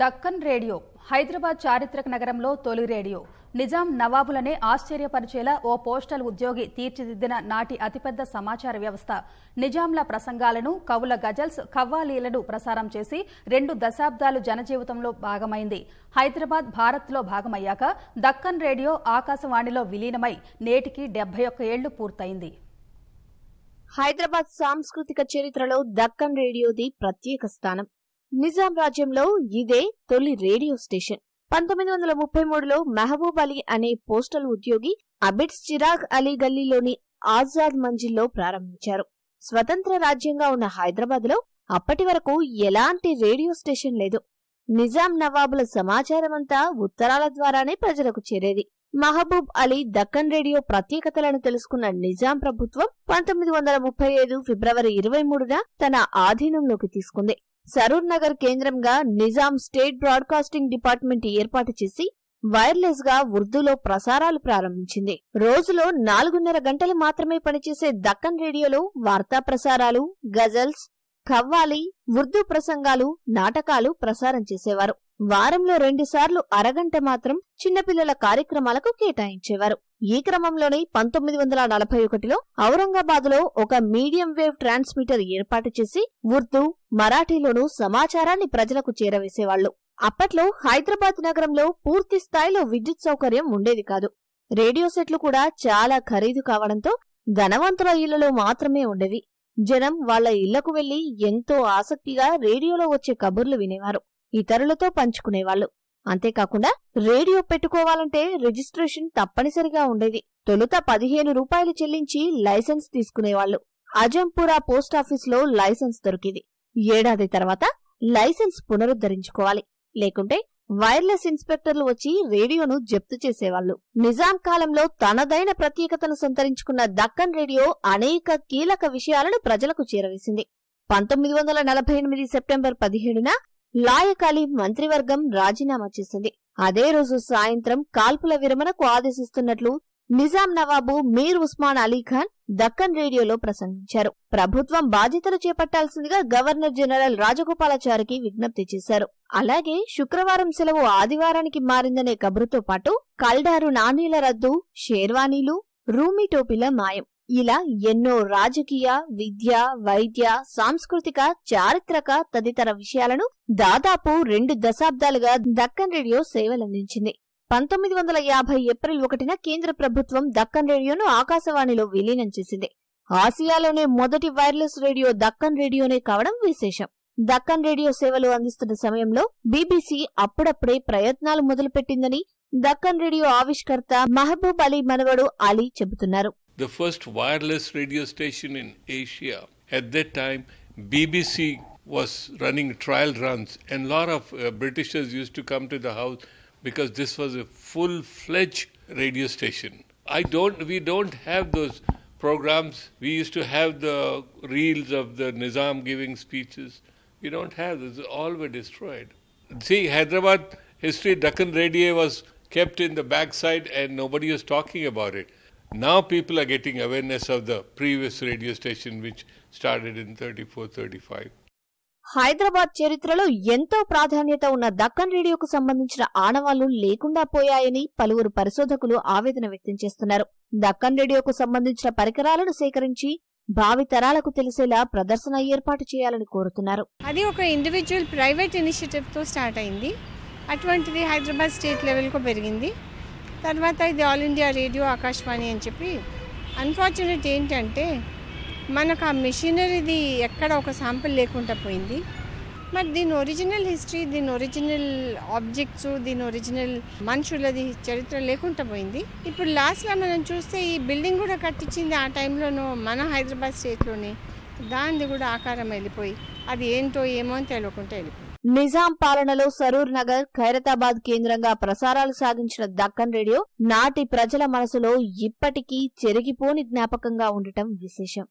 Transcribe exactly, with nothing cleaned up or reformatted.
Deccan Radio, Hyderabad చారిత్రక నగరంలో తొలి రేడియో నిజాం నవాబులనే ఆశ్చర్యపరిచేలా ఓ పోస్టల్ ఉద్యోగి తీర్చిదిద్దిన నాటి అతిపెద్ద సమాచార వ్యవస్థ నిజాంల ప్రసంగాలను కవుల గజల్స్ కవ్వాలీలను ప్రసారం చేసి రెండు దశాబ్దాలు జనజీవితంలో భాగమైంది హైదరాబాద్ భారత్లో భాగమయ్యాక దక్కన్ రేడియో ఆకాశవాణిలో విలీనమై నేటికి డెబ్బై ఒక్క ఏళ్లు పూర్తయింది హైదరాబాద్ సాంస్కృతిక చరిత్రలో దక్కన్ రేడియోది ప్రత్యేక స్థానం నిజాం రాజ్యంలో ఇదే తొలి రేడియో స్టేషన్ పంతొమ్మిది వందల ముప్పై మూడులో మహబూబ్ అలీ అనే పోస్టల్ ఉద్యోగి అబిడ్స్ చిరాగ్ అలీ గల్లీలోని ఆజాద్ మంజిల్లో ప్రారంభించారు స్వతంత్ర రాజ్యంగా ఉన్న హైదరాబాద్లో అప్పటి వరకు ఎలాంటి రేడియో స్టేషన్ లేదు నిజాం నవాబుల సమాచారమంతా ఉత్తరాల ద్వారానే ప్రజలకు చేరేది మహబూబ్ అలీ దక్కన్ రేడియో ప్రత్యేకతలను తెలుసుకున్న నిజాం ప్రభుత్వం పంతొమ్మిది వందల ముప్పై ఐదు ఫిబ్రవరి ఇరవై మూడున తన ఆధీనంలోకి తీసుకుంది సరూర్ నగర్ కేంద్రంగా నిజాం స్టేట్ బ్రాడ్కాస్టింగ్ డిపార్ట్మెంట్ ఏర్పాటు చేసి వైర్లెస్ గా ఉర్దూలో ప్రసారాలు ప్రారంభించింది రోజులో నాలుగున్నర గంటలు మాత్రమే పనిచేసే దక్కన్ రేడియోలో వార్తా ప్రసారాలు గజల్స్ ఖవ్వాలి ఉర్దూ ప్రసంగాలు నాటకాలు ప్రసారం చేసేవారు వారంలో రెండుసార్లు అరగంట మాత్రం చిన్నపిల్లల కార్యక్రమాలకు కేటాయించేవారు ఈ క్రమంలోనే పంతొమ్మిది వందల నలభై ఒకటిలో ఔరంగాబాద్లో ఒక మీడియం వేవ్ ట్రాన్స్మిటర్ ఏర్పాటు చేసి ఉర్దూ మరాఠీలోనూ సమాచారాన్ని ప్రజలకు చేరవేసేవాళ్లు అప్పట్లో హైదరాబాద్ నగరంలో పూర్తి స్థాయిలో విద్యుత్ సౌకర్యం ఉండేది కాదు రేడియో సెట్లు కూడా చాలా ఖరీదు కావడంతో ధనవంతుల ఇళ్లలో మాత్రమే ఉండేవి జనం వాళ్ల ఇళ్లకు వెళ్లి ఎంతో ఆసక్తిగా రేడియోలో వచ్చే కబుర్లు వినేవారు ఇతరులతో పంచుకునేవాళ్లు అంతేకాకుండా రేడియో పెట్టుకోవాలంటే రిజిస్ట్రేషన్ తప్పనిసరిగా ఉండేది తొలుత పదిహేను రూపాయలు చెల్లించి లైసెన్స్ తీసుకునేవాళ్లు అజంపురా పోస్టాఫీస్లో లైసెన్స్ దొరికింది ఏడాది తర్వాత లైసెన్స్ పునరుద్ధరించుకోవాలి లేకుంటే వైర్లెస్ ఇన్స్పెక్టర్లు వచ్చి రేడియోను జప్తు చేసేవాళ్లు నిజాం కాలంలో తనదైన ప్రత్యేకతను సంతరించుకున్న దక్కన్ రేడియో అనేక కీలక విషయాలను ప్రజలకు చేరవేసింది పంతొమ్మిది వందల నలభై ఎనిమిది సెప్టెంబర్ పదిహేడున లాయకాలి మంత్రివర్గం రాజీనామా చేసింది అదే రోజు సాయంత్రం కాల్పుల విరమణకు ఆదేశిస్తున్నట్లు నిజాం నవాబు మీర్ ఉస్మాన్ అలీ ఖాన్ దక్కన్ రేడియోలో ప్రసంగించారు ప్రభుత్వం బాధ్యతలు చేపట్టాల్సిందిగా గవర్నర్ జనరల్ రాజగోపాలాచారికి విజ్ఞప్తి చేశారు అలాగే శుక్రవారం సెలవు ఆదివారానికి మారిందనే కబురుతో పాటు కల్డారు నాణేల రద్దు షేర్వానీలు రూమీ టోపీల మాయం ఇలా ఎన్నో రాజకీయ విద్య వైద్య సాంస్కృతిక చారిత్రక తదితర విషయాలను దాదాపు రెండు దశాబ్దాలుగా దక్కన్ రేడియో సేవలందించింది పంతొమ్మిది వందల యాభై ఏప్రిల్ ఒకటిన కేంద్ర ప్రభుత్వం దక్కన్ రేడియోను ఆకాశవాణిలో విలీనం చేసింది ఆసియాలోనే మొదటి వైర్లెస్ రేడియో దక్కన్ రేడియోనే కావడం విశేషం దక్కన్ రేడియో సేవలు అందిస్తున్న సమయంలో బీబీసీ అప్పుడప్పుడే ప్రయత్నాలు మొదలుపెట్టిందని దక్కన్ రేడియో ఆవిష్కర్త మహబూబ్ అలీ మనవడు అలీ చెబుతున్నారు The first wireless radio station in Asia. At that time, B B C was running trial runs, and a lot of uh, Britishers used to come to the house because this was a full-fledged radio station. I don't, we don't have those programs. We used to have the reels of the Nizam giving speeches. We don't have those. All were destroyed. See, Hyderabad history, Deccan Radio was kept in the backside, and nobody was talking about it. Now people are getting awareness of the previous radio station which started in thirty-four thirty-five. Hyderabad చరిత్రలో ఎంతో ప్రాధాన్యత ఉన్న దక్కన్ రేడియోకు సంబంధించిన ఆనవాళ్లు లేకుండా పోయాయని పలువురు పరిశోధకులు ఆవేదన వ్యక్తం చేస్తున్నారు దక్కన్ రేడియోకు సంబంధించిన పరికరాలను సేకరించి భావితరాలకు తెలిసేలా ప్రదర్శన ఏర్పాటు చేయాలని కోరుతున్నారు అది ఒక ఇండివిడ్యువల్ ప్రైవేట్ ఇనిషియేటివ్ తో స్టార్ట్ అయింది అటువంటిది హైదరాబాద్ స్టేట్ లెవెల్ కు పెరిగింది తర్వాత ఇది ఆల్ ఇండియా రేడియో ఆకాశవాణి అని చెప్పి అన్ఫార్చునేట్ ఏంటంటే మనకు ఆ మెషినరీది ఎక్కడ ఒక శాంపుల్ లేకుండా పోయింది మరి దీని ఒరిజినల్ హిస్టరీ దీని ఒరిజినల్ ఆబ్జెక్ట్స్ దీని ఒరిజినల్ మనుషులది చరిత్ర లేకుండా పోయింది ఇప్పుడు లాస్ట్లో మనం చూస్తే ఈ బిల్డింగ్ కూడా కట్టించింది ఆ టైంలోనూ మన హైదరాబాద్ స్టేట్లోనే దాన్ని కూడా ఆకారం వెళ్ళిపోయి అది ఏంటో ఏమో అని తెలియకుండా వెళ్ళిపోయింది నిజాం పాలనలో సరూర్ నగర్ ఖైరతాబాద్ కేంద్రంగా ప్రసారాలు సాగించిన దక్కన్ రేడియో నాటి ప్రజల మనసులో ఇప్పటికీ చెరిగిపోని జ్ఞాపకంగా ఉండటం విశేషం